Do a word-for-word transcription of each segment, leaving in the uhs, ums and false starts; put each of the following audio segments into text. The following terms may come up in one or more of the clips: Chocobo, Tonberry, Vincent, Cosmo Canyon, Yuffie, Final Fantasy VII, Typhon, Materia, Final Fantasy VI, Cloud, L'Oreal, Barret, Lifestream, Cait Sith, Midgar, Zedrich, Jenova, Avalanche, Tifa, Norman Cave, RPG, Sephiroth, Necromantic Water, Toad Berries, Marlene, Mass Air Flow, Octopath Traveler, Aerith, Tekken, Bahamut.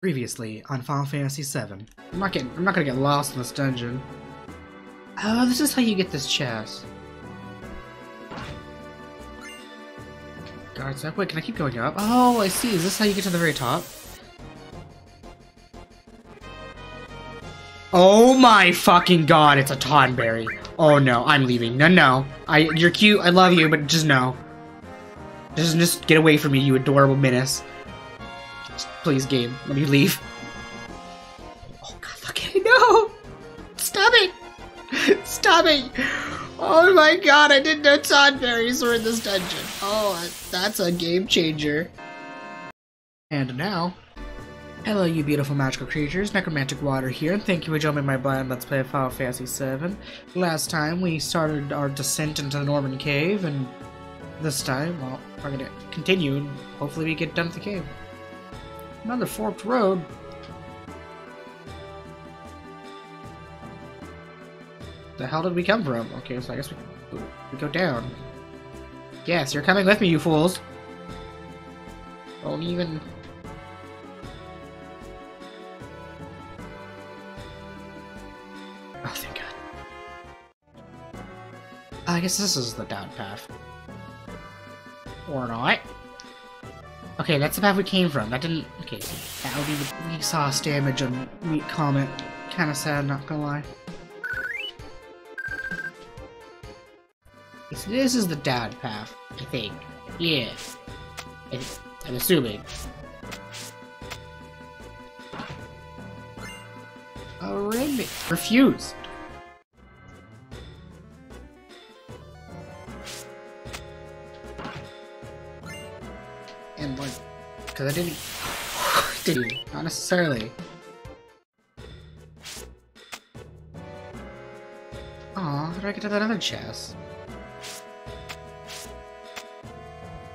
Previously on Final Fantasy seven. I'm not getting- I'm not gonna get lost in this dungeon. Oh, this is how you get this chest. Guards up. Wait, can I keep going up? Oh, I see. Is this how you get to the very top? Oh my fucking god, it's a Tonberry. Oh no, I'm leaving. No, no. I- you're cute, I love you, but just no. Just- just get away from me, you adorable menace. Please, game. Let me leave. Oh god, look at it. No! Stop it! Stop it! Oh my god, I didn't know Toad Berries were in this dungeon. Oh, that's a game changer. And now... Hello, you beautiful magical creatures. Necromantic Water here, and thank you for joining my blind Let's Play of Final Fantasy seven. Last time, we started our descent into the Norman Cave, and... this time, well, we're gonna continue, and hopefully we get done with the cave. Another forked road. The hell did we come from? Okay, so I guess we, we go down. Yes, you're coming with me, you fools. Don't even... Oh, thank God. I guess this is the down path. Or not. Okay, that's the path we came from. That didn't... Okay, that would be the weak sauce damage on Meat Comet. Kinda sad, not gonna lie. So this is the down path, I think. Yeah. It's, I'm assuming. Already. Refused. And like, because I didn't, didn't, not necessarily. Aw, how did I get to that other chest?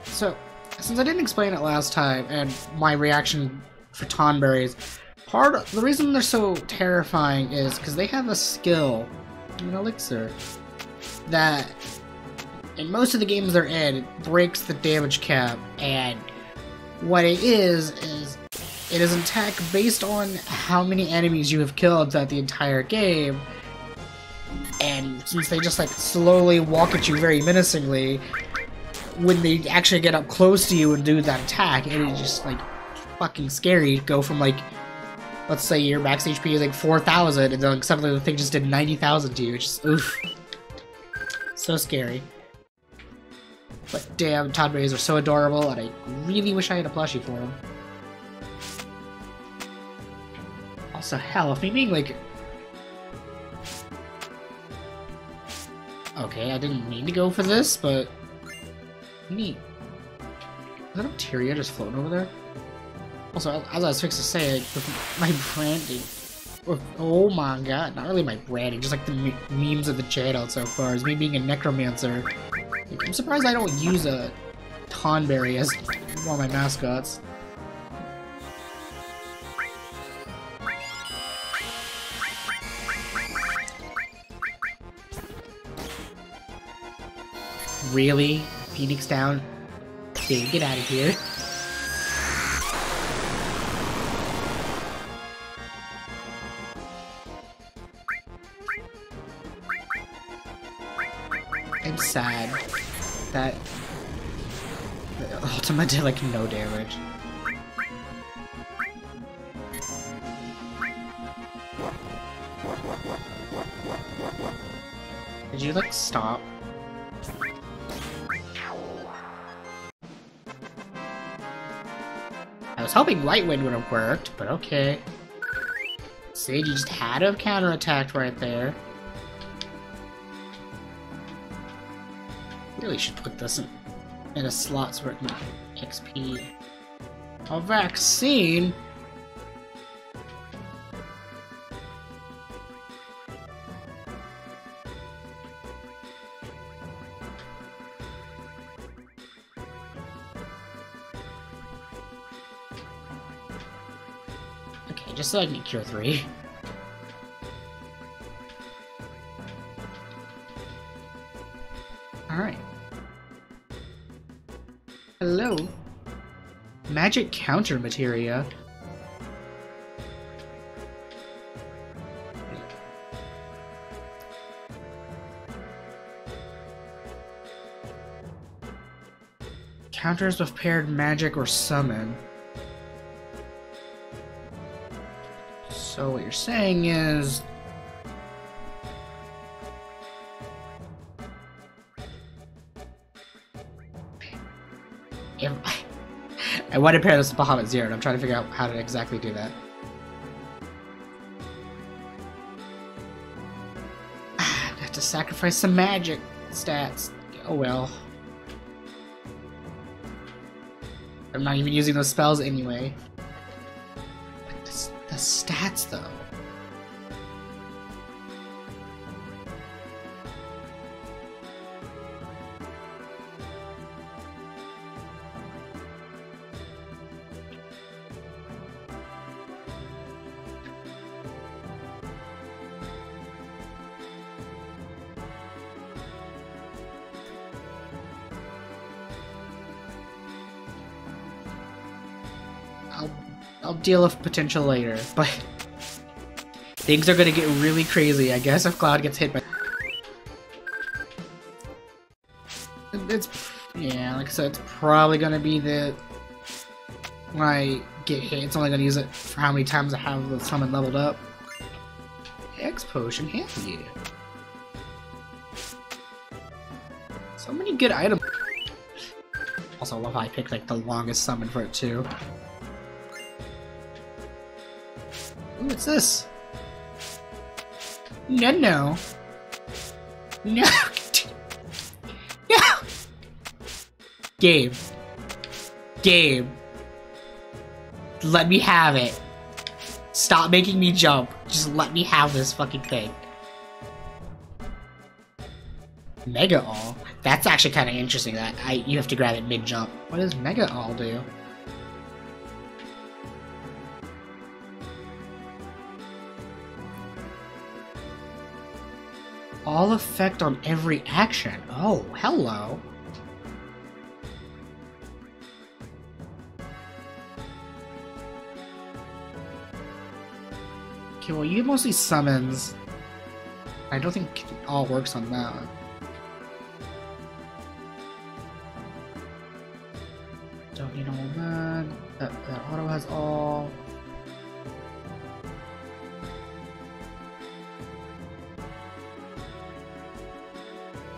So, since I didn't explain it last time, and my reaction for Tonberries, part of the reason they're so terrifying is because they have a skill, an elixir, that in most of the games they're in, it breaks the damage cap, and what it is, is it is an attack based on how many enemies you have killed throughout the entire game. And since they just like slowly walk at you very menacingly, when they actually get up close to you and do that attack, it is just like fucking scary. Go from like, let's say your max H P is like four thousand, and then like, suddenly the thing just did ninety thousand to you. It's just, oof. So scary. But damn, Tonberries are so adorable, and I really wish I had a plushie for them. Also, hell, if me being like... Okay, I didn't mean to go for this, but... Neat. Is that a Materia just floating over there? Also, as I was fixed to say, like, with my branding... Oh my god, not really my branding, just like the me memes of the channel so far, is me being a necromancer. I'm surprised I don't use a Tonberry as one of my mascots. Really? Phoenix down? Dude, get out of here. I'm sad that the Ultima did like no damage. Did you like stop? I was hoping Lightwind would have worked, but okay. Cid, you just had to have counterattacked right there. Really should put this in, in a slot so it can X P. A vaccine? Okay, just so I can cure three. Hello. Magic counter Materia. Counters with paired magic or summon. So what you're saying is... If I, I want to pair this with Bahamut Zero, and I'm trying to figure out how to exactly do that. I have to sacrifice some magic stats. Oh well. I'm not even using those spells anyway. But the, the stats, though. Deal with potential later, but things are gonna get really crazy, I guess, if Cloud gets hit by... It's... yeah, like I said, it's probably gonna be that when I get hit, it's only gonna use it for how many times I have the summon leveled up. X Potion, handy. So many good items. Also, I love how I picked, like, the longest summon for it, too. What's this? No, no. No! No! Game. Game. Let me have it. Stop making me jump. Just let me have this fucking thing. Mega All? That's actually kind of interesting that I you have to grab it mid-jump. What does Mega All do? All effect on every action. Oh, hello. Okay, well, you mostly summons. I don't think it all works on that. Don't need all that. That, that auto has all.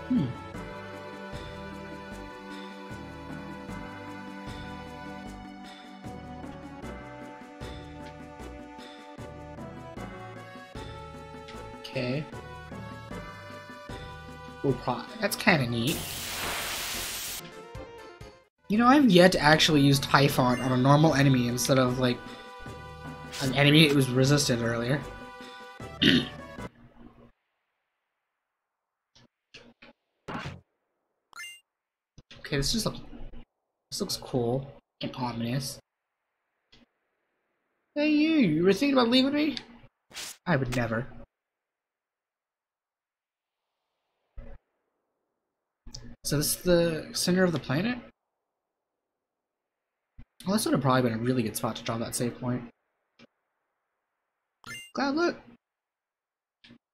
Hmm. Okay. Well, that's kind of neat. You know, I've yet to actually use Typhon on a normal enemy instead of, like, an enemy that was resisted earlier. Okay, this just looks, this looks cool and ominous. Hey you, you were thinking about leaving me? I would never. So this is the center of the planet? Well, this would have probably been a really good spot to draw that save point. Cloud, look!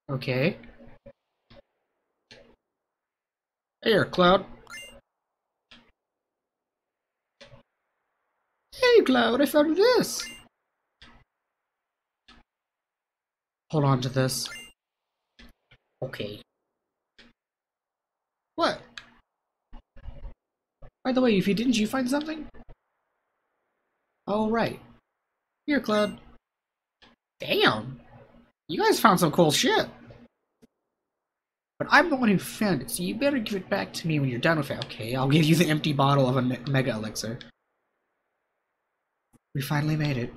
Okay. Here, Cloud. Hey Cloud, I found this! Hold on to this. Okay. What? By the way, if you didn't, you find something? Oh, right. Here, Cloud. Damn! You guys found some cool shit! But I'm the one who found it, so you better give it back to me when you're done with it. Okay, I'll give you the empty bottle of a me- mega elixir. We finally made it.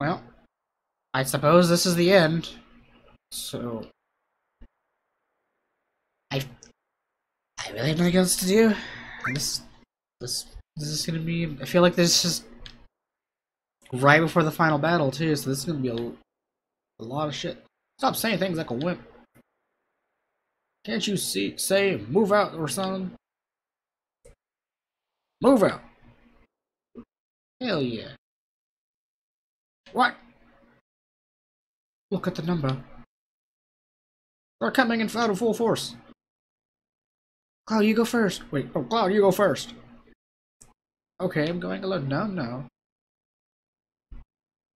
Well, I suppose this is the end. So... I... I really have nothing else to do. This... This... This is gonna be... I feel like this is just... right before the final battle, too, so this is gonna be a... a lot of shit. Stop saying things like a wimp. Can't you see, say, move out or something? Move out! Hell yeah. What? Look at the number. They're coming in out of full force. Cloud, you go first. Wait, oh, Cloud, you go first. Okay, I'm going alone. No, no.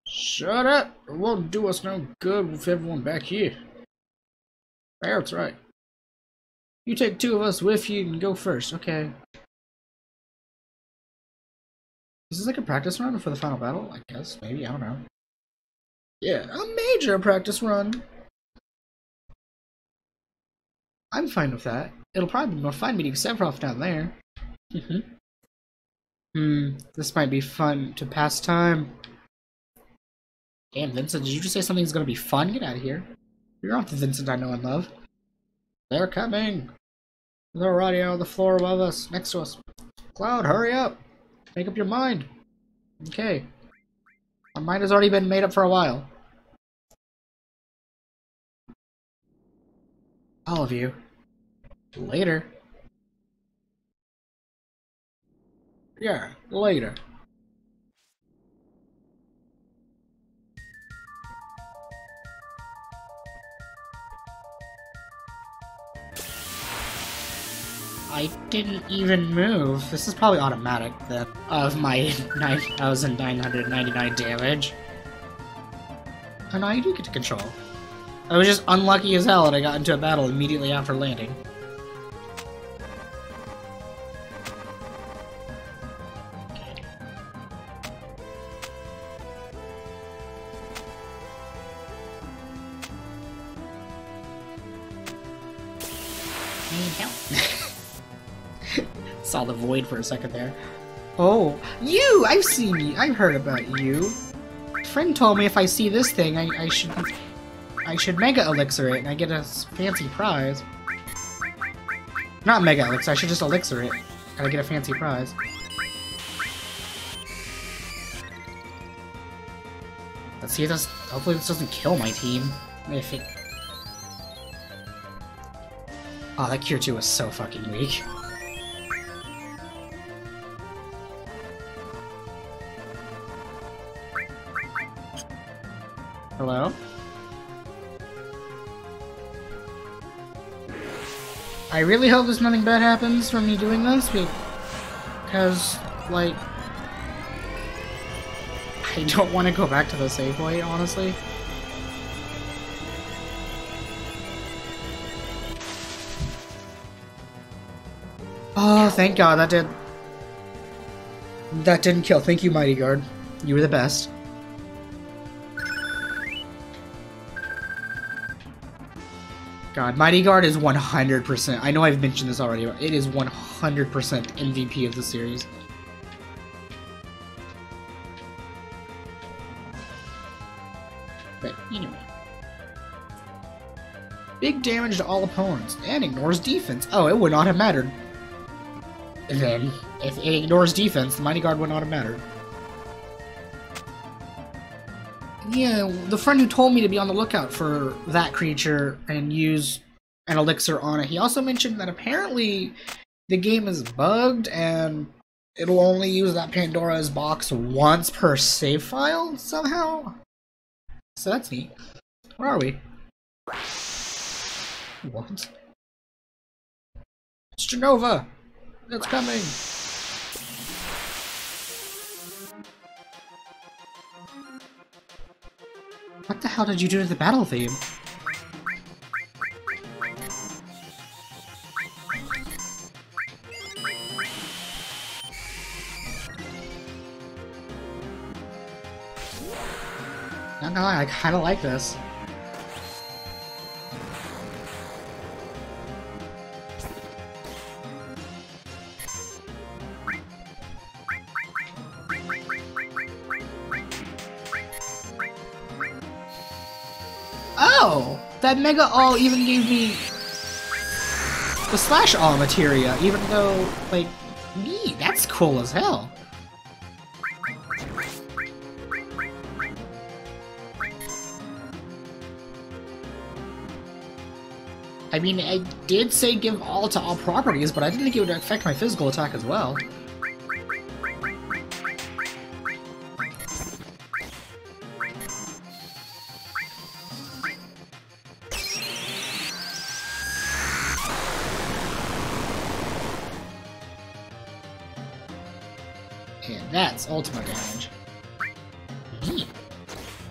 Shut up! It won't do us no good with everyone back here. Barret's right. You take two of us with you and go first. Okay. Is this like a practice run for the final battle? I guess. Maybe. I don't know. Yeah, a major practice run. I'm fine with that. It'll probably be more fun meeting Sephiroth down there. Mm-hmm. Hmm. This might be fun to pass time. Damn, Vincent, did you just say something's gonna be fun? Get out of here. You're off the Vincent I know and love. They're coming. They're already on the floor above us, next to us. Cloud, hurry up. Make up your mind. Okay. My mind has already been made up for a while. All of you. Later. Yeah, later. I didn't even move. This is probably automatic then, of my nine thousand nine hundred ninety-nine damage. Oh no, you do get to control. I was just unlucky as hell that I got into a battle immediately after landing. Saw the void for a second there. Oh, you! I've seen you! I've heard about you. A friend told me if I see this thing, I, I should... I should Mega Elixir it, and I get a fancy prize. Not Mega Elixir, I should just Elixir it, and I get a fancy prize. Let's see if this... Hopefully this doesn't kill my team. If it... Oh, that Cure two was so fucking weak. Hello? I really hope there's nothing bad happens from me doing this, because, like, I don't want to go back to the save point, honestly. Oh, thank God, that did... That didn't kill. Thank you, Mighty Guard. You were the best. God, Mighty Guard is one hundred percent. I know I've mentioned this already, but it is one hundred percent M V P of the series. But anyway. Big damage to all opponents and ignores defense. Oh, it would not have mattered. And then, if it ignores defense, the Mighty Guard would not have mattered. Yeah, the friend who told me to be on the lookout for that creature and use an elixir on it, he also mentioned that apparently the game is bugged and it'll only use that Pandora's box once per save file somehow. So that's neat. Where are we? What? It's Jenova! It's coming! What the hell did you do to the battle theme? Not gonna lie, I kinda like this. That Mega All even gave me the Slash All Materia, even though, like, me, that's cool as hell. I mean, I did say give all to all properties, but I didn't think it would affect my physical attack as well. hit. That's ultimate damage. Yeet.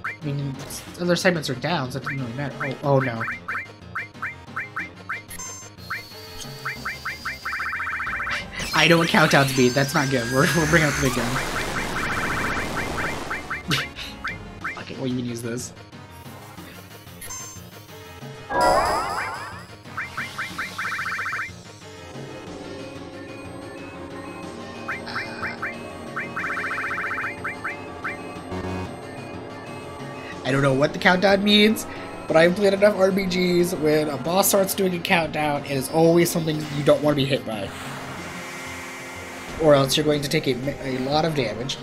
I mean, other segments are down, so it doesn't really matter. Oh, oh no. I know what countdown's beat. That's not good. We're, we're bringing up the big gun. Okay, well, you can use this. I don't know what the countdown means, but I've played enough R P Gs when a boss starts doing a countdown, it is always something you don't want to be hit by. Or else you're going to take a, a lot of damage.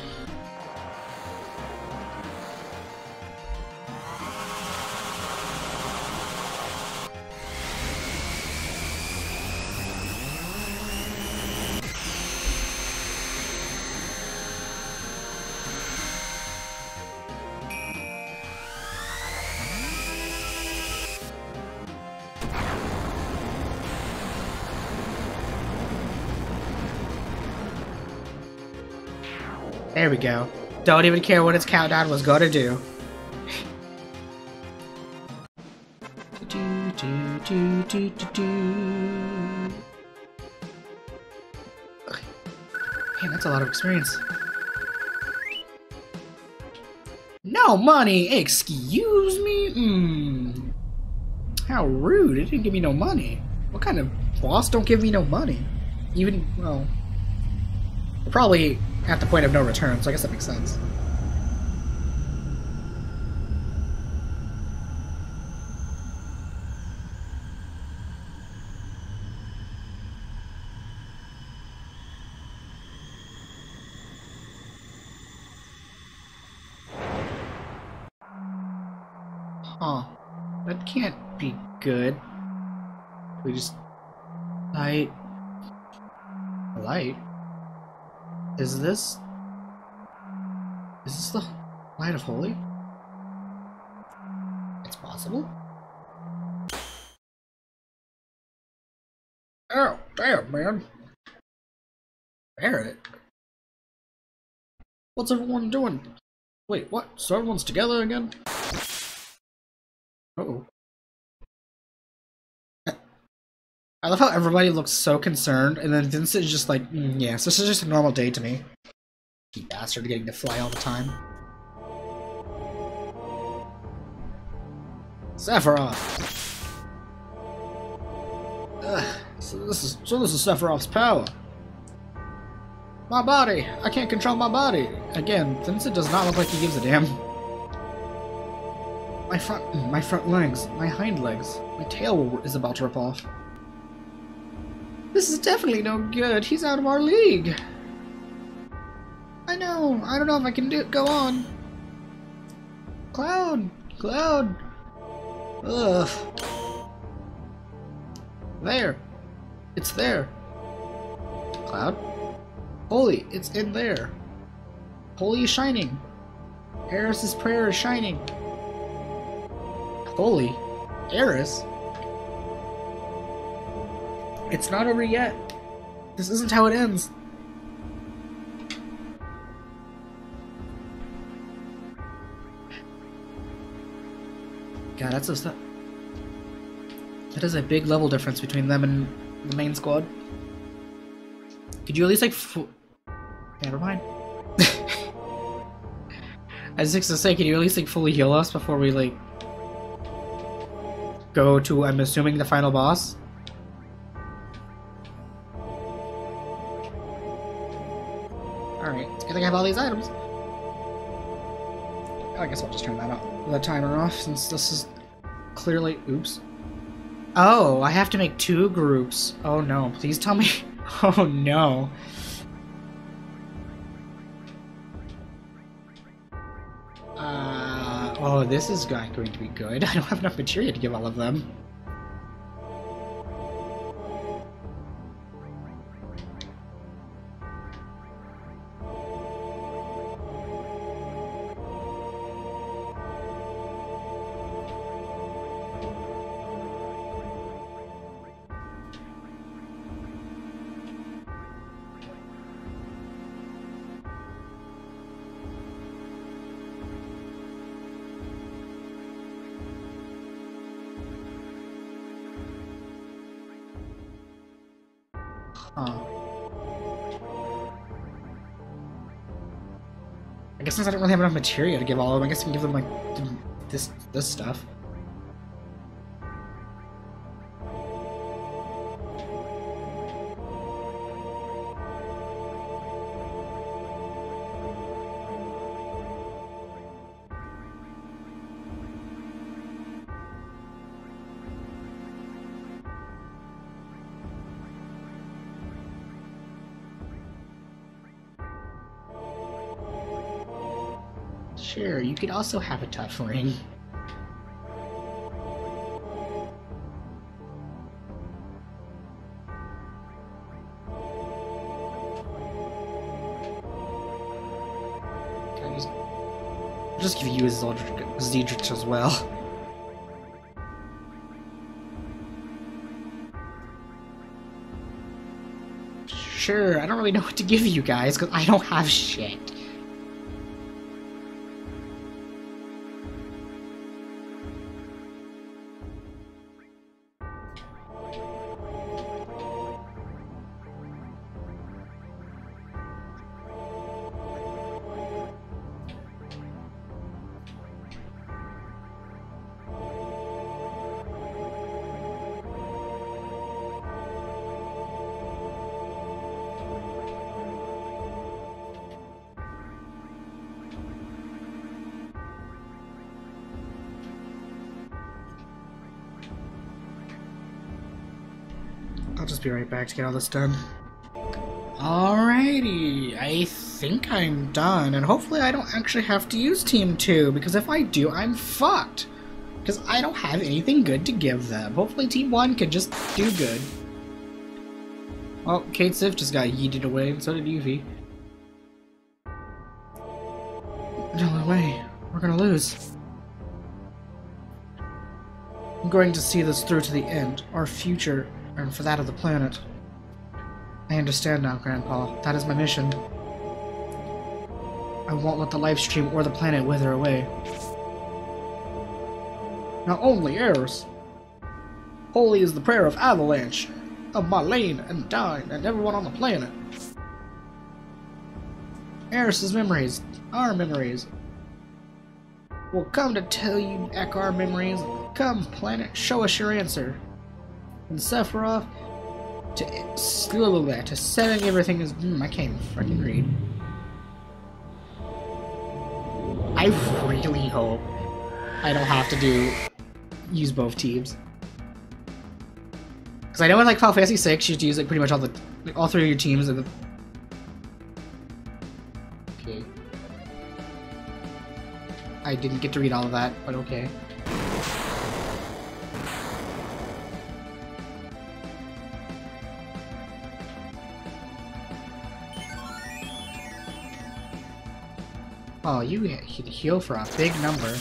There we go. Don't even care what its countdown was gonna do. do, do, do, do, do, do. Okay. Man, that's a lot of experience. No money! Excuse me? Mm. How rude. It didn't give me no money. What kind of boss don't give me no money? Even, well... Probably... at the point of no return, so I guess that makes sense. Huh. That can't be good. We just... Light... Light? Is this... Is this the Light of Holy? It's possible? Oh, damn, man. Barret? What's everyone doing? Wait, what? So everyone's together again? Uh-oh. I love how everybody looks so concerned, and then Vincent is just like, mm, yeah, so this is just a normal day to me. You bastard, getting to fly all the time. Sephiroth! Ugh, so this is, so this is Sephiroth's power. My body! I can't control my body! Again, Vincent does not look like he gives a damn. My front, my front legs, my hind legs, my tail is about to rip off. This is definitely no good. He's out of our league. I know. I don't know if I can do it. Go on. Cloud. Cloud. Ugh. There. It's there. Cloud. Holy. It's in there. Holy is shining. Aerith's prayer is shining. Holy. Aerith. It's not over yet. This isn't how it ends. God, that's so sad. That is a big level difference between them and the main squad. Could you at least like f- Never mind. I was just gonna say, can you at least like fully heal us before we like... go to, I'm assuming, the final boss? I have all these items. I guess I'll just turn that off, the timer off, since this is clearly. Oops. Oh, I have to make two groups. Oh no! Please tell me. Oh no. Uh. Oh, this is going going to be good. I don't have enough materia to give all of them. Huh. I guess since I don't really have enough materia to give all of them, I guess I can give them, like, this, this stuff. Sure, you could also have a tough ring. Can I just, I'll just give you a Zedrich as well. Sure, I don't really know what to give you guys because I don't have shit. I'll just be right back to get all this done. Alrighty, I think I'm done, and hopefully I don't actually have to use Team two, because if I do, I'm fucked! Because I don't have anything good to give them. Hopefully Team one can just do good. Well, Cait Sith just got yeeted away, and so did Yuffie. No way, we're gonna lose. I'm going to see this through to the end. Our future, and for that of the planet. I understand now, Grandpa. That is my mission. I won't let the Lifestream or the planet wither away. Not only ours. Holy is the prayer of Avalanche, of Marlene and Dine and everyone on the planet. Eris's memories, our memories. We'll come to tell you back our memories. Come, planet, show us your answer. And Sephiroth to slow back to setting everything is. Mm, I can't even freaking read. I really hope I don't have to do use both teams, because I know in like Final Fantasy six you have to use like pretty much all the like, all three of your teams. And the... Okay. I didn't get to read all of that, but okay. Oh, you hit heal for a big number.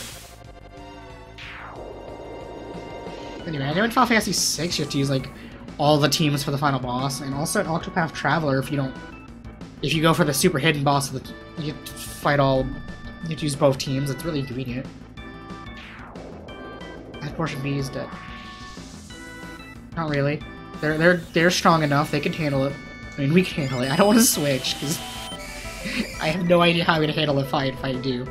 Anyway, I know in Final Fantasy six you have to use like all the teams for the final boss, and also in Octopath Traveler, if you don't, if you go for the super hidden boss, you have to fight all, you have to use both teams. It's really convenient. That portion B is dead. Not really. They're they're they're strong enough. They can handle it. I mean, we can handle it. I don't want to switch because. I have no idea how I'm going to handle the fight if I do.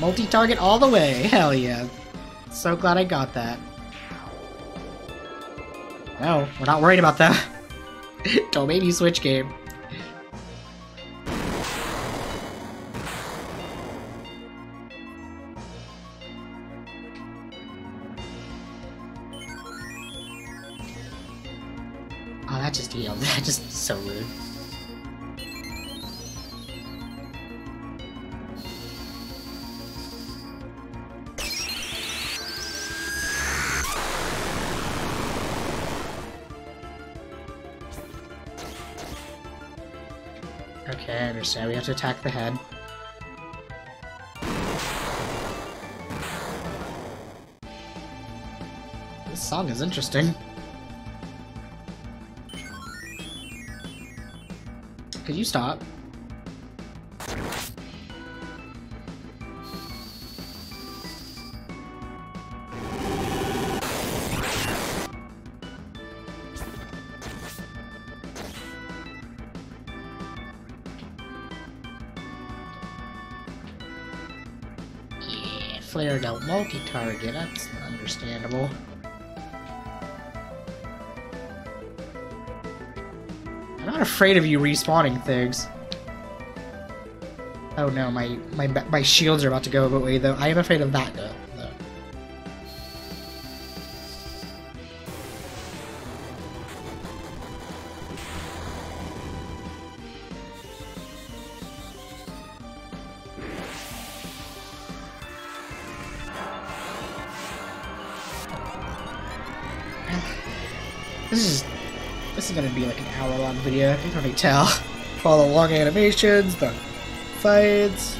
Multi-target all the way! Hell yeah. So glad I got that. No, we're not worried about that. Don't make me switch game. Just healed. That's just so rude. Okay, I understand. We have to attack the head. This song is interesting. Could you stop? Flared out multi-target, that's understandable. I'm not afraid of you respawning things. Oh no, my my my shields are about to go away though. I am afraid of that though. Video, you can probably tell. All the long animations, the fights.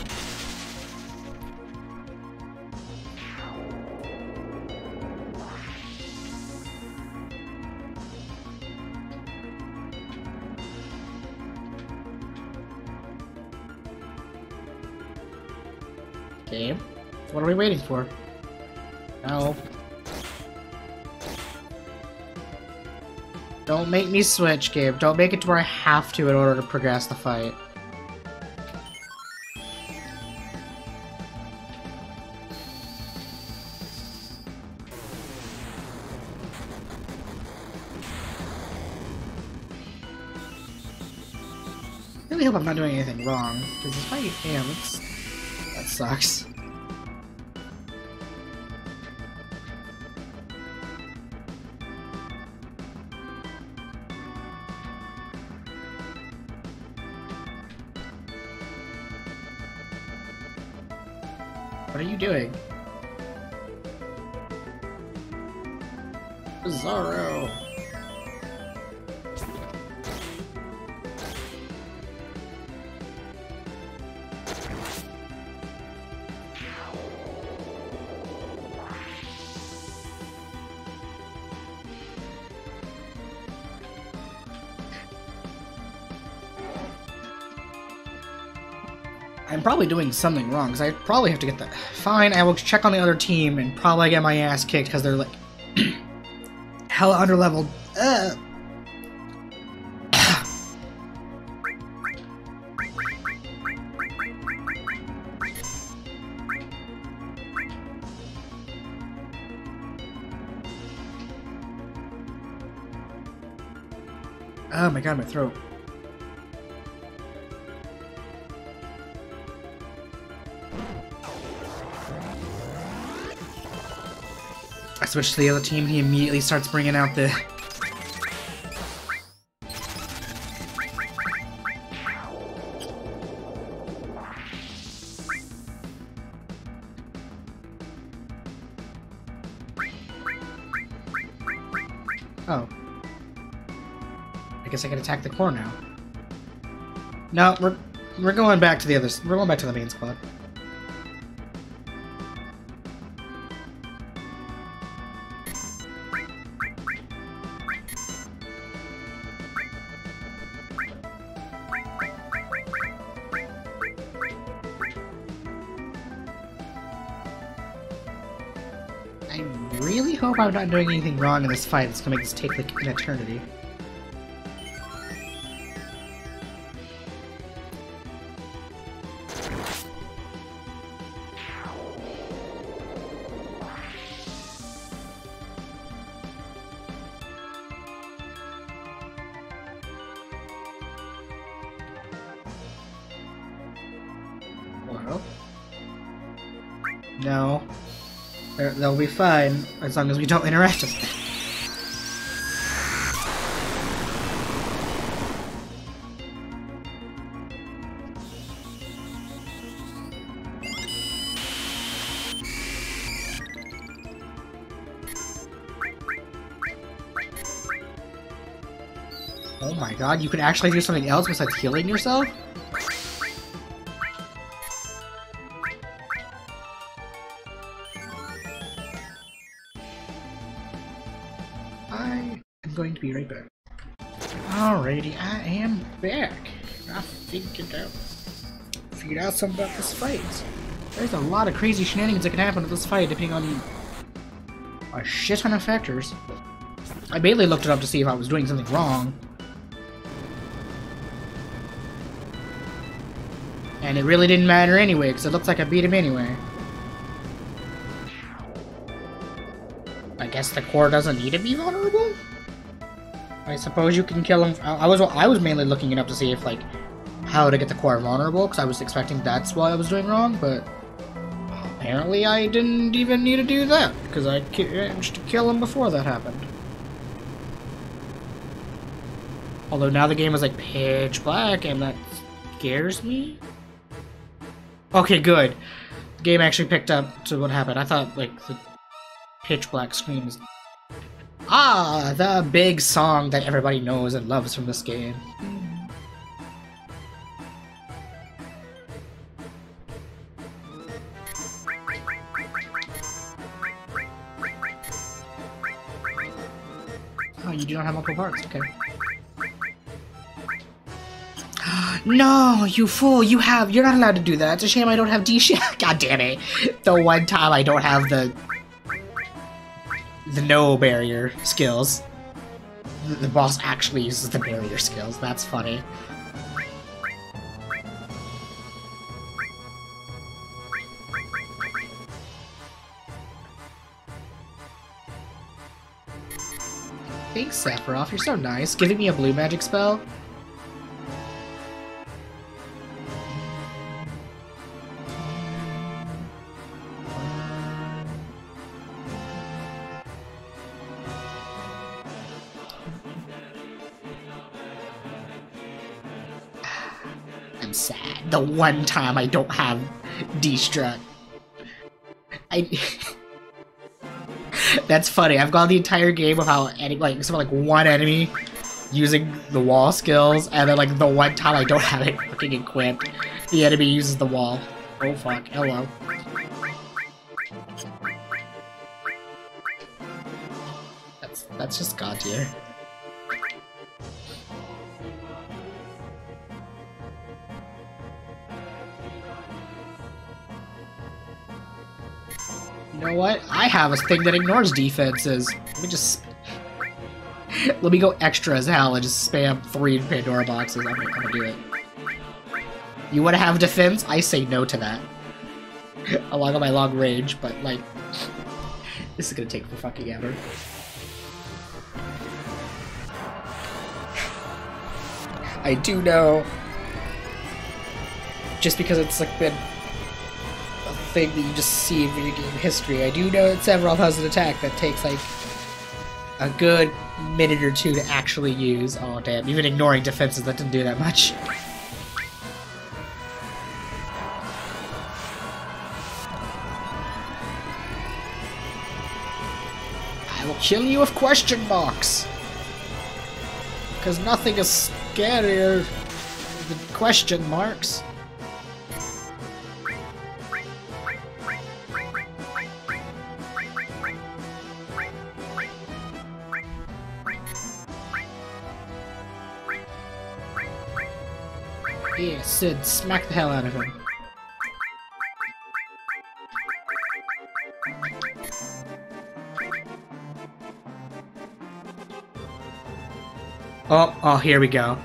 Okay, what are we waiting for? No. Don't make me switch, Gabe. Don't make it to where I have to in order to progress the fight. I really hope I'm not doing anything wrong, because this fight, damn, it's, that sucks. What are you doing? Bizarro! I'm probably doing something wrong, because I probably have to get that. Fine, I will check on the other team and probably get my ass kicked because they're like hella underleveled. Uh. Oh my god, my throat. Switch to the other team, he immediately starts bringing out the... Oh. I guess I can attack the core now. No, we're, we're going back to the other... We're going back to the main squad. I'm not doing anything wrong in this fight that's gonna make this take like an eternity. They'll be fine as long as we don't interact with them. Oh my god, you could actually do something else besides healing yourself? Be right back. Alrighty, I am back. nothing to do. Figure out something about this fight. There's a lot of crazy shenanigans that can happen in this fight, depending on a shit ton of factors. I mainly looked it up to see if I was doing something wrong. And it really didn't matter anyway, because it looks like I beat him anyway. I guess the core doesn't need to be vulnerable? I suppose you can kill him. I was I was mainly looking it up to see if, like, how to get the core vulnerable, because I was expecting that's what I was doing wrong, but apparently I didn't even need to do that, because I managed to kill him before that happened. Although now the game is, like, pitch black, and that scares me? Okay, good. The game actually picked up to what happened. I thought, like, the pitch black screen is... Ah, the big song that everybody knows and loves from this game. Oh, you do not have multiple parts, okay. No, you fool, you have, you're not allowed to do that. It's a shame I don't have D-Shack. God damn it. The one time I don't have the... the no barrier skills. The, the boss actually uses the barrier skills. That's funny. Thanks, Sephiroth. You're so nice. Giving me a blue magic spell. The one time I don't have destruct. I That's funny. I've gone the entire game without any, like, except for like one enemy using the wall skills, and then like the one time I don't have it fucking equipped, the enemy uses the wall. Oh fuck. Hello. That's that's just god tier. You know what? I have a thing that ignores defenses. Let me just... Let me go extra as hell and just spam three Pandora boxes. I'm gonna, I'm gonna do it. You wanna have defense? I say no to that. Along with my long range, but like... This is gonna take for fucking ever. I do know... Just because it's like been... thing that you just see in video game history. I do know that Sephiroth has an attack that takes like a good minute or two to actually use. Oh damn, even ignoring defenses, that didn't do that much. I will kill you with question marks! Because nothing is scarier than question marks. Yeah, Cid, smack the hell out of him. Oh, oh, here we go.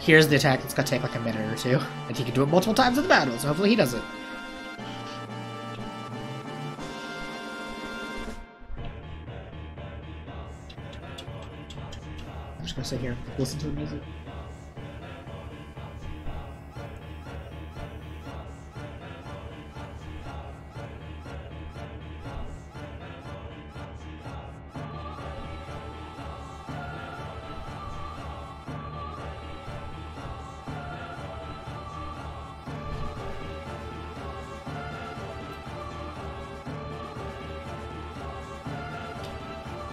Here's the attack that's gonna take like a minute or two. And he can do it multiple times in the battle, so hopefully he doesn't. I'm just gonna sit here and listen to the music.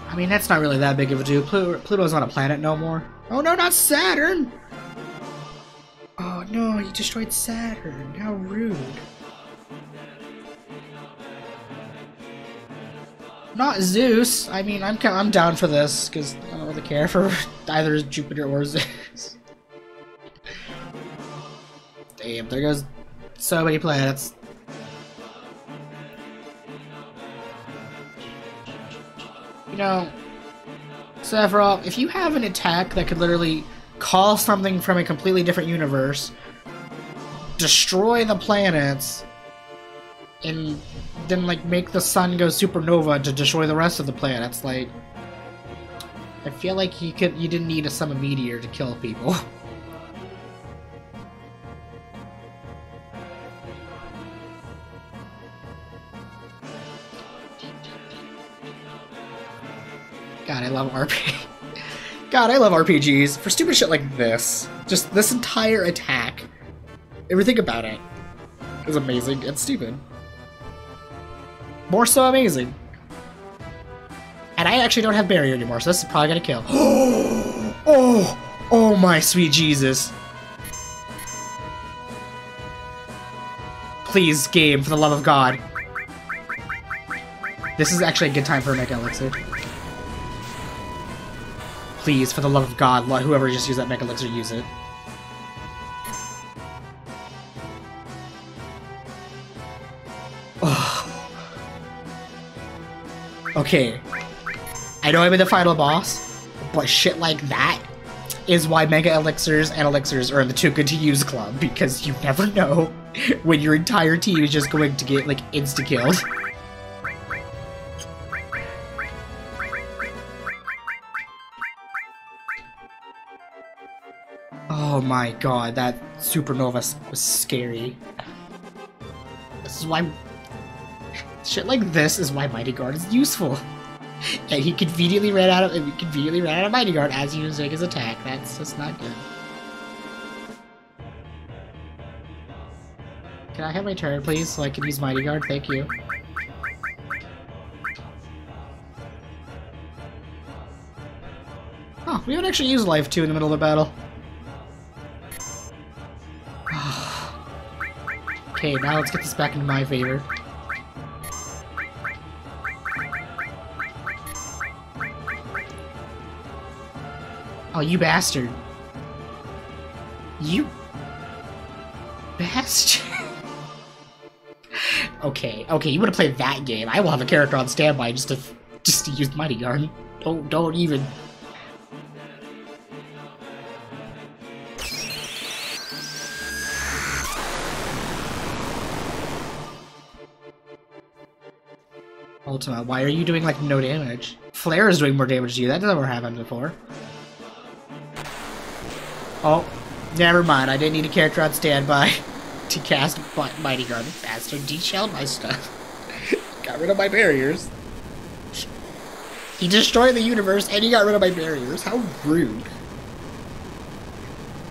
I mean, that's not really that big of a deal. Pluto, Pluto's not a planet no more. Oh no, not Saturn! Oh no, you destroyed Saturn. How rude. Not Zeus. I mean, I'm I'm down for this, because I don't really care for either Jupiter or Zeus. Damn, there goes so many planets. You know, Sephiroth, if you have an attack that could literally call something from a completely different universe, destroy the planets, and then, like, make the sun go supernova to destroy the rest of the planets, like, I feel like you could, you didn't need to summon a meteor to kill people. God, I love R P G. God, I love R P Gs for stupid shit like this. Just this entire attack. Everything about it is amazing and stupid. More so amazing. And I actually don't have barrier anymore, so this is probably gonna kill. Oh! Oh my sweet Jesus. Please, game, for the love of God. This is actually a good time for a Mega Elixir. Please, for the love of God, let whoever just used that Mega Elixir use it. Oh. Okay. I know I'm in the final boss, but shit like that is why Mega Elixirs and Elixirs are in the too good to use club, because you never know when your entire team is just going to get, like, insta-killed. Oh my God, that supernova was scary. This is why... Shit like this is why Mighty Guard is useful. And he conveniently ran out of and he conveniently ran out of Mighty Guard as he was doing his attack. That's just not good. Can I have my turn, please, so I can use Mighty Guard? Thank you. Oh, we haven't actually used Life two in the middle of the battle. Okay, now let's get this back into my favor. Oh, you bastard. You... bastard. okay, okay, you wanna play that game. I will have a character on standby just to just to use Mighty Guard. Don't, don't even... Ultima, why are you doing, like, no damage? Flare is doing more damage to you. That never happened before. Oh, never mind. I didn't need a character on standby to cast Mighty Guard faster. Deshelled my stuff. Got rid of my barriers. He destroyed the universe and he got rid of my barriers. How rude.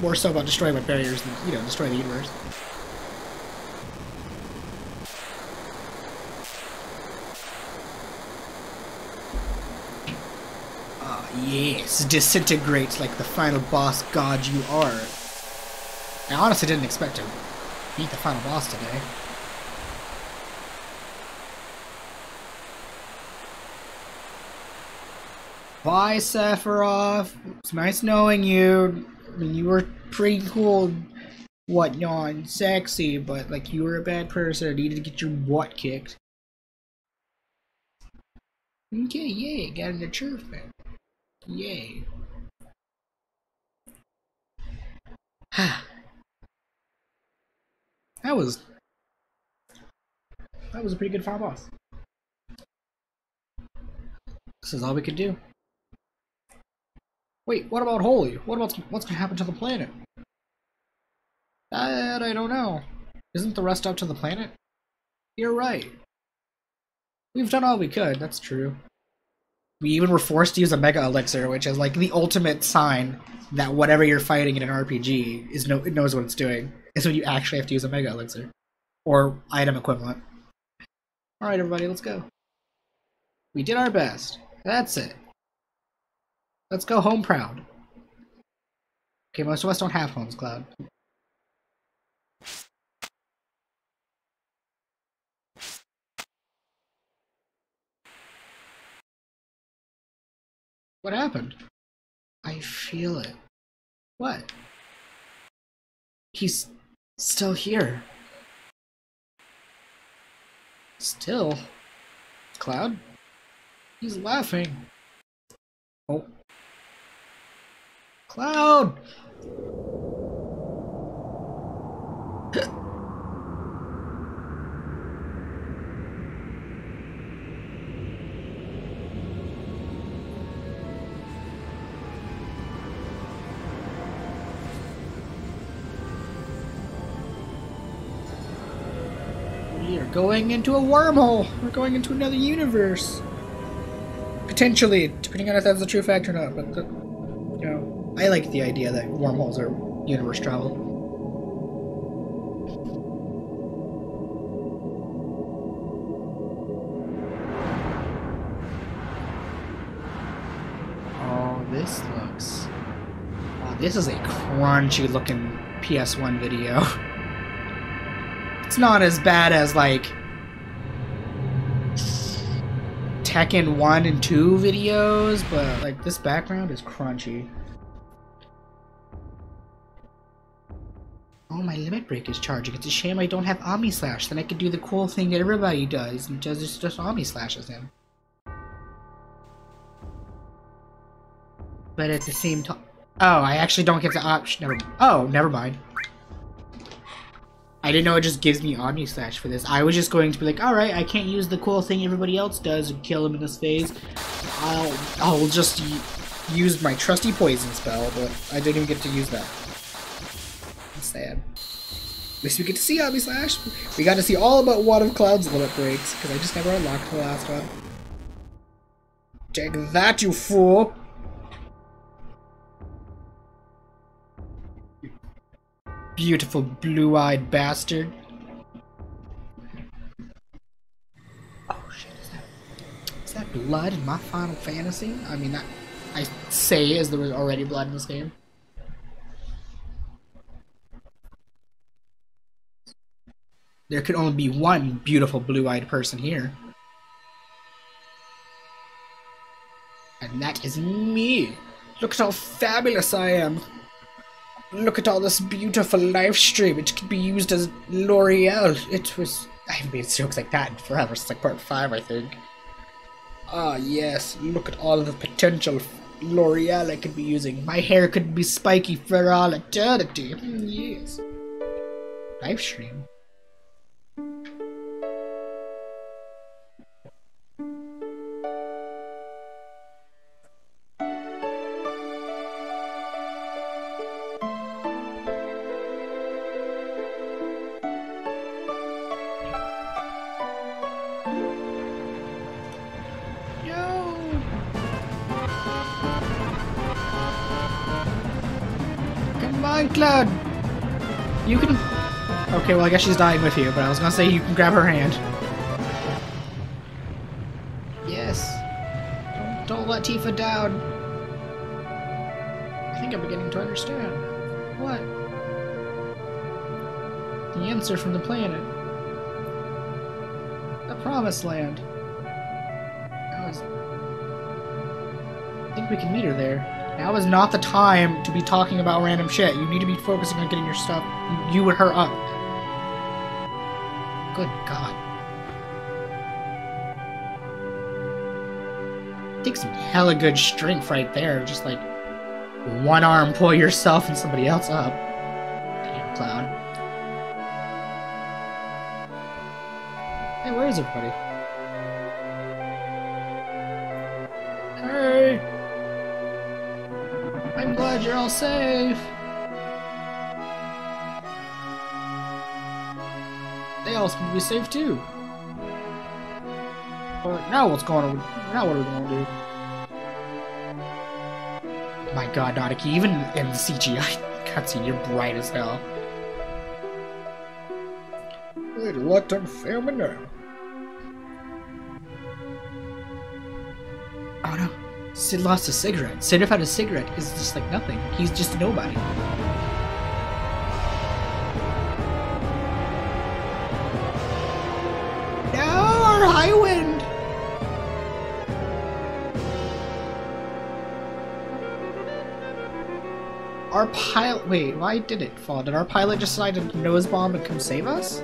More so about destroying my barriers than, you know, destroy the universe. Yes, disintegrates like the final boss god you are. I honestly didn't expect to beat the final boss today. Bye, Sephiroth. It's nice knowing you. I mean, you were pretty cool, whatnot, and sexy, but like you were a bad person. I needed to get your butt kicked. Okay, yay, got an achievement. Yay. That was... That was a pretty good final boss. This is all we could do. Wait, what about Holy? What about what's gonna happen to the planet? That I don't know. Isn't the rest up to the planet? You're right. We've done all we could, that's true. We even were forced to use a Mega Elixir, which is like the ultimate sign that whatever you're fighting in an R P G is no it knows what it's doing. It's when you actually have to use a Mega Elixir. Or item equivalent. Alright everybody, let's go. We did our best. That's it. Let's go home proud. Okay, most of us don't have homes, Cloud. What happened? I feel it. What? He's Still here. Still? Cloud? He's laughing. Oh. Cloud! Going into a wormhole! We're going into another universe! Potentially, depending on if that's the true fact or not, but, the, you know, I like the idea that wormholes are universe travel. Oh, this looks... Oh, this is a crunchy looking P S one video. It's not as bad as like Tekken one and two videos, but like this background is crunchy. Oh, my limit break is charging. It's a shame I don't have Omni Slash. Then I could do the cool thing that everybody does and just just Omni Slashes him. But at the same time, oh, I actually don't get the option. Never. Oh, never mind. I didn't know it just gives me Omni Slash for this. I was just going to be like, alright, I can't use the cool thing everybody else does and kill him in this phase. I'll, I'll just use my trusty poison spell, but I didn't even get to use that. That's sad. At least we get to see Omni Slash. We got to see all about one of Cloud's limit breaks, because I just never unlocked the last one. Take that, you fool! Beautiful blue-eyed bastard. Oh shit, is that, is that blood in my Final Fantasy? I mean, that, I say as there was already blood in this game. There could only be one beautiful blue-eyed person here. And that is me. Look at how fabulous I am. Look at all this beautiful live stream. It could be used as L'Oreal. It was... I haven't made jokes like that in forever. It's like part five, I think. Ah, yes. Look at all the potential L'Oreal I could be using. My hair could be spiky for all eternity. Mm, yes. Live stream. Cloud, you can... Okay, well I guess she's dying with you, but I was gonna say you can grab her hand. Yes. Don't, don't let Tifa down. I think I'm beginning to understand. What? The answer from the planet. The promised land. That was... I think we can meet her there. Now is not the time to be talking about random shit. You need to be focusing on getting your stuff, you and her up. Good God. Takes some hella good strength right there. Just like, one arm pull yourself and somebody else up. Damn, Cloud. Hey, where is everybody? Hey! I'm glad you're all safe. They all seem to be safe too. But now what's going on? Now what are we going to do? My God, Nanaki, even in the C G I cutscene, you're bright as hell. Wait, what? I'm filming now. Oh no. Cid lost a cigarette. Cid without a cigarette is just like nothing. He's just nobody. No, our Highwind! Our pilot... Wait, why did it fall? Did our pilot just decide to nose bomb and come save us?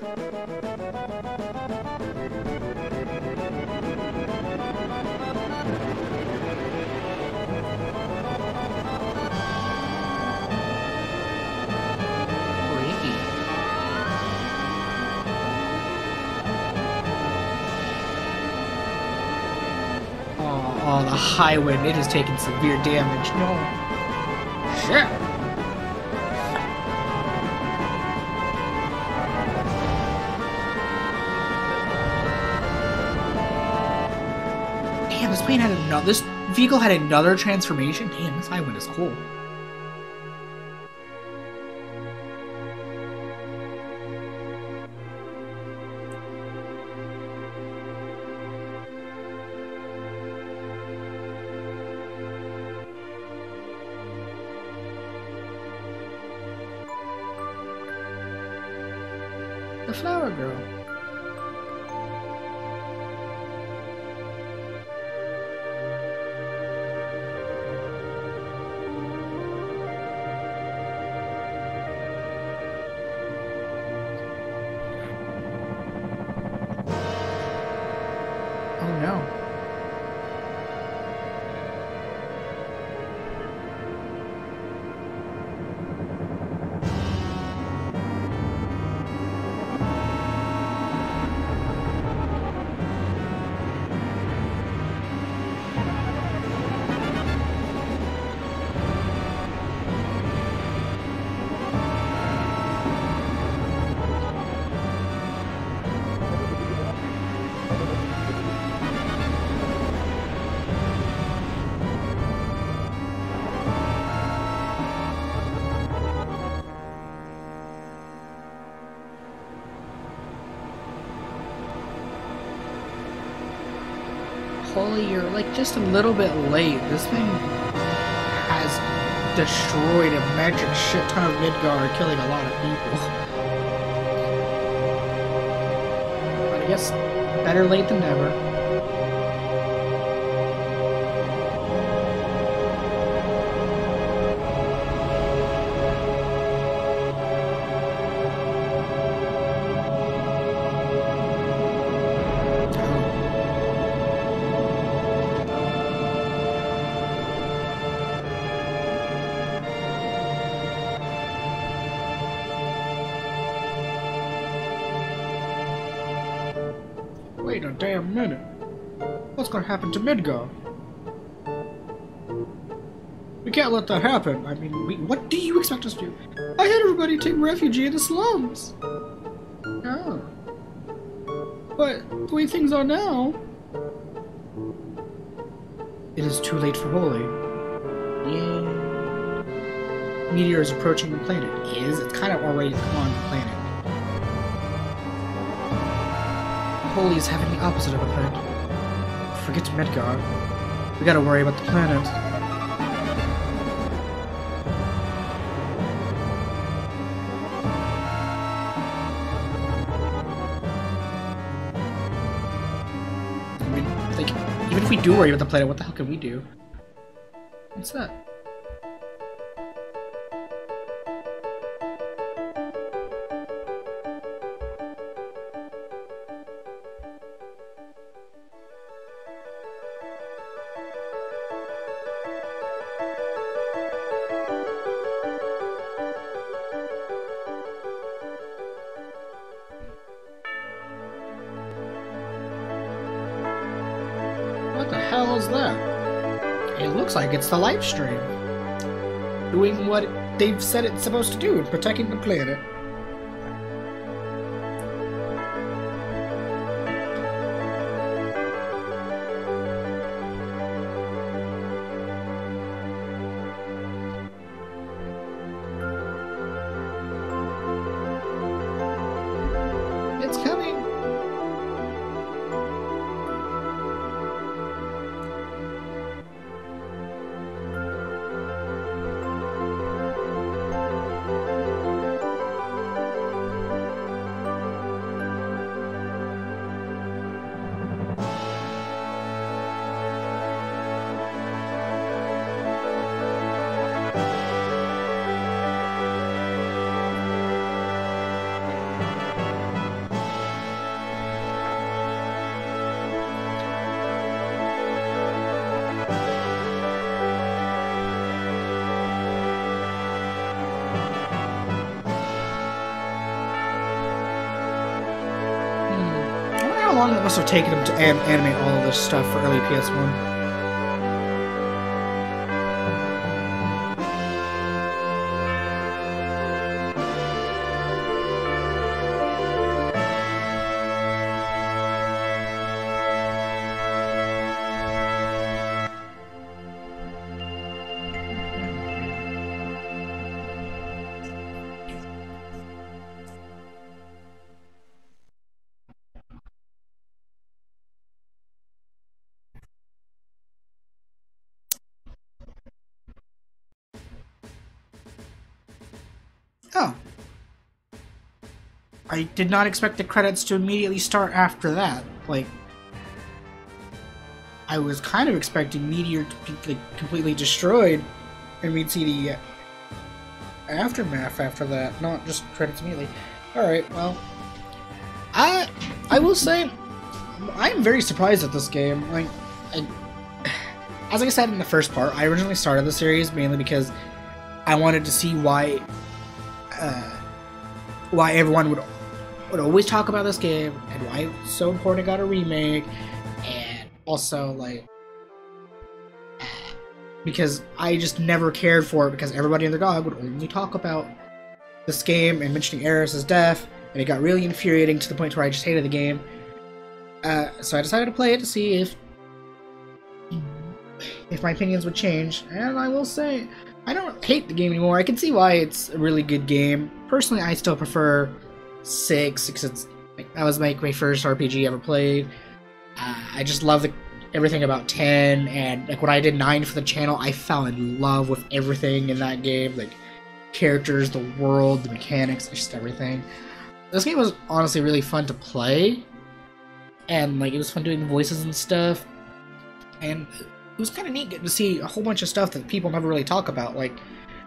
Highwind, it has taken severe damage. No. Shit. Damn, this plane had another. This vehicle had another transformation. Damn, this Highwind is cool. Flower girl. Oh no. You're like just a little bit late. This thing has destroyed a metric shit ton of Midgar, killing a lot of people. But I guess better late than never. Wait a damn minute. What's gonna happen to Midgar? We can't let that happen. I mean, we, what do you expect us to do? I had everybody take refuge in the slums. Oh. But the way things are now... It is too late for Holy. Yeah. Meteor is approaching the planet. It is? It's kind of already on the planet. Holy is having the opposite of a planet. Forget Midgar. We gotta worry about the planet. I mean, like, even if we do worry about the planet, what the hell can we do? What's that? It's the Lifestream, doing what they've said it's supposed to do, protecting the planet. long it must have taken him to an animate all of this stuff for early P S one. I did not expect the credits to immediately start after that. Like, I was kind of expecting Meteor to be like, completely destroyed, and we'd see the aftermath after that, not just credits immediately. Alright, well, I I will say, I'm very surprised at this game. Like, I, as I said in the first part, I originally started the series mainly because I wanted to see why, uh, why everyone would would always talk about this game, and why it's so important it got a remake, and also, like, because I just never cared for it, because everybody and their dog would only talk about this game and mentioning Aerith's death, and it got really infuriating to the point where I just hated the game. Uh, so I decided to play it to see if if my opinions would change, and I will say, I don't hate the game anymore. I can see why it's a really good game. Personally, I still prefer six because it's, like, that was like my first R P G ever played. Uh, I just love the, everything about ten, and like when I did nine for the channel, I fell in love with everything in that game, like characters, the world, the mechanics, just everything. This game was honestly really fun to play, and like it was fun doing voices and stuff, and it was kind of neat getting to see a whole bunch of stuff that people never really talk about, like.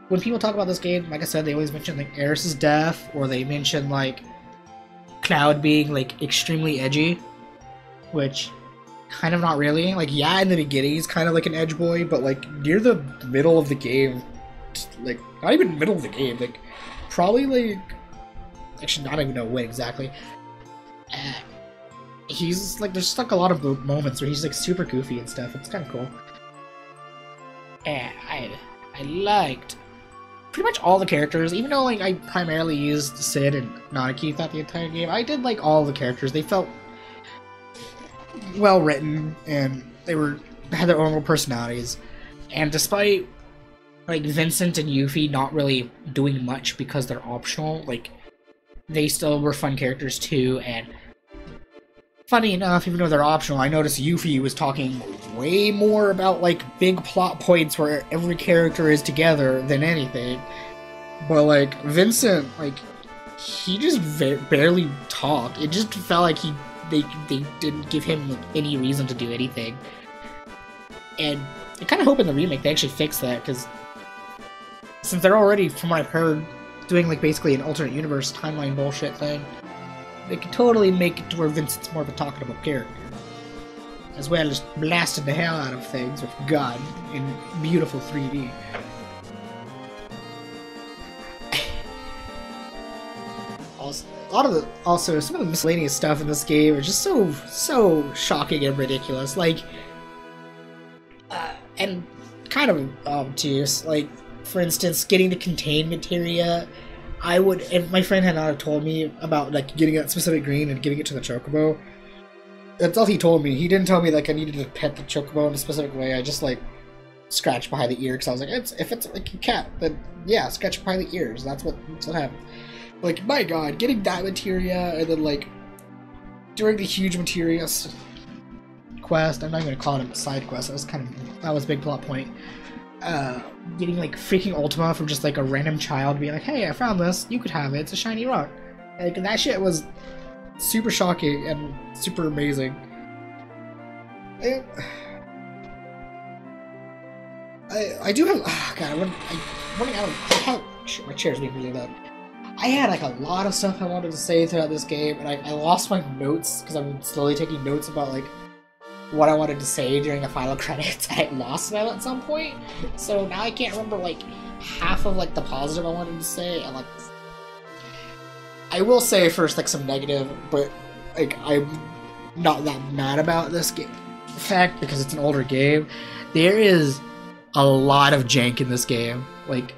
When people talk about this game, like I said, they always mention like Aerith's death, or they mention like Cloud being like extremely edgy, which kind of not really. Like, yeah, in the beginning he's kind of like an edge boy, but like near the middle of the game, like not even middle of the game, like probably like actually not even know when exactly. Uh, he's like, there's like a lot of moments where he's like super goofy and stuff. It's kind of cool. And I I liked. Pretty much all the characters, even though like I primarily used Cid and Nanaki throughout the entire game, I did like all the characters. They felt well written, and they were had their own little personalities. And despite like Vincent and Yuffie not really doing much because they're optional, like they still were fun characters too. And funny enough, even though they're optional, I noticed Yuffie was talking way more about like big plot points where every character is together than anything. But like Vincent, like he just barely talked. It just felt like he they they didn't give him like, any reason to do anything. And I kind of hope in the remake they actually fix that, because since they're already, from what I've heard, doing like basically an alternate universe timeline bullshit thing. They could totally make it to where Vincent's more of a talkable character. As well as blasting the hell out of things with God in beautiful three D. Also, a lot of the, also, some of the miscellaneous stuff in this game is just so, so shocking and ridiculous. Like, uh, and kind of obtuse. Like, for instance, getting to contain Materia. I would, if my friend had not have told me about like getting that specific green and giving it to the chocobo, that's all he told me. He didn't tell me like I needed to pet the chocobo in a specific way. I just like scratched behind the ear because I was like, it's, if it's like a cat, then yeah, scratch behind the ears. That's what, that's what happened. Like, my God, getting that Materia, and then like during the huge Materia quest, I'm not even gonna call it a side quest. That was kind of that was a big plot point. Uh, getting like freaking Ultima from just like a random child being like, hey, I found this, you could have it, it's a shiny rock. Like, that shit was super shocking and super amazing. I, I, I do have, oh God, I'm running out of, I have, shit, my chair's being really loud. I had like a lot of stuff I wanted to say throughout this game, and I, I lost my notes because I'm slowly taking notes about like what I wanted to say during the final credits. I lost that at some point, so now I can't remember like half of like the positive I wanted to say. And like, I will say first like some negative, but like I'm not that mad about this game fact because it's an older game. There is a lot of jank in this game. Like,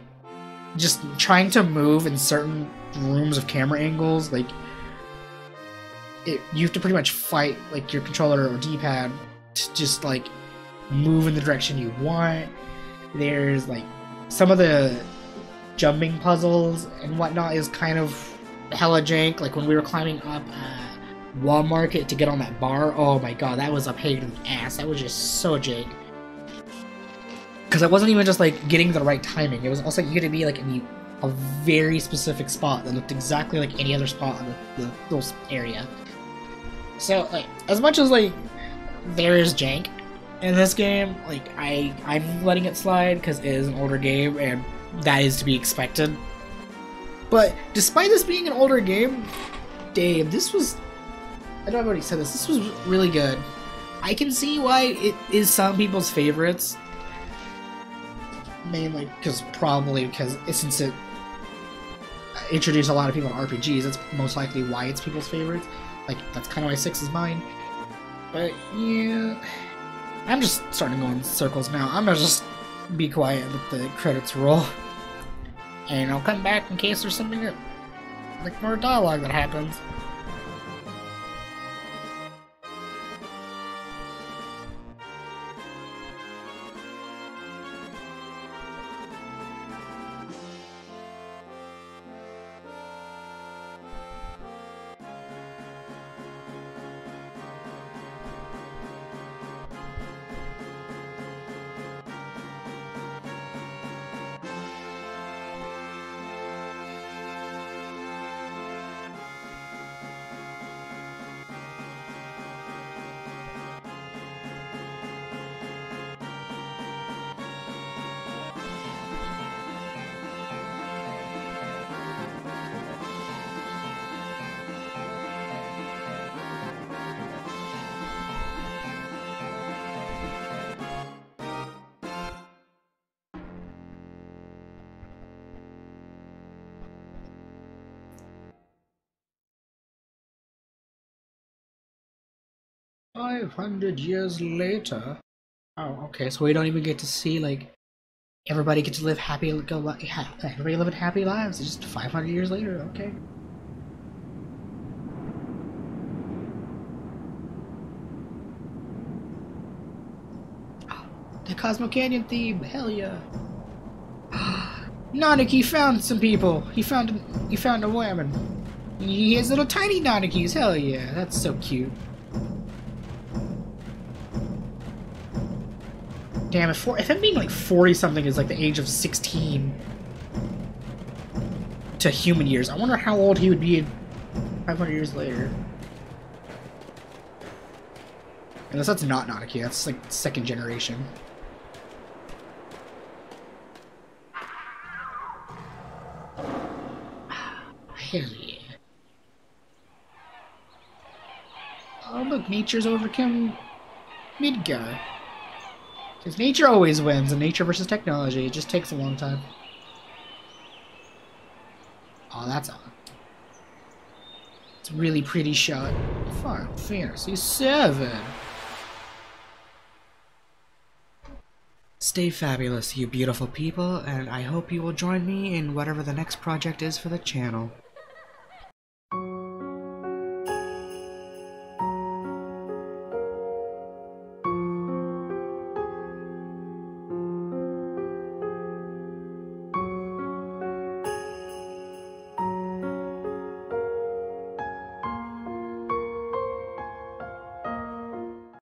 just trying to move in certain rooms of camera angles, like, it, you have to pretty much fight, like, your controller or D-pad to just, like, move in the direction you want. There's, like, some of the jumping puzzles and whatnot is kind of hella jank. Like, when we were climbing up uh, Wall Market to get on that bar, oh my god, that was a pain in the ass. That was just so jank. Because it wasn't even just, like, getting the right timing. It was also, you had to be, like, in the, a very specific spot that looked exactly like any other spot in the, the little area. So, like, as much as, like, there is jank in this game, like, I, I'm letting it slide because it is an older game, and that is to be expected. But despite this being an older game, damn, this was... I don't know if I already said this. This was really good. I can see why it is some people's favorites. Mainly because probably because it, since it introduced a lot of people in R P Gs, that's most likely why it's people's favorites. Like, that's kind of why six is mine. But yeah, I'm just starting to go in circles now. I'm gonna just be quiet and let the credits roll, and I'll come back in case there's something that, like, more dialogue that happens. five hundred years later. Oh, okay, so we don't even get to see, like, everybody get to live happy, go, like, everybody living happy lives. It's just five hundred years later. Okay. Oh, the Cosmo Canyon theme. Hell yeah. Nanaki found some people. He found he found a woman. He has little tiny Nanakis. Hell yeah, that's so cute. Damn, if, if I'm being like forty something is like the age of sixteen to human years, I wonder how old he would be five hundred years later. Unless that's not Nanaki, that's like second generation. Hell yeah. Oh, look, nature's overcome Midgar. Because nature always wins, and nature versus technology, it just takes a long time. Oh, that's a... It's a really pretty shot. Final Fantasy seven! Stay fabulous, you beautiful people, and I hope you will join me in whatever the next project is for the channel.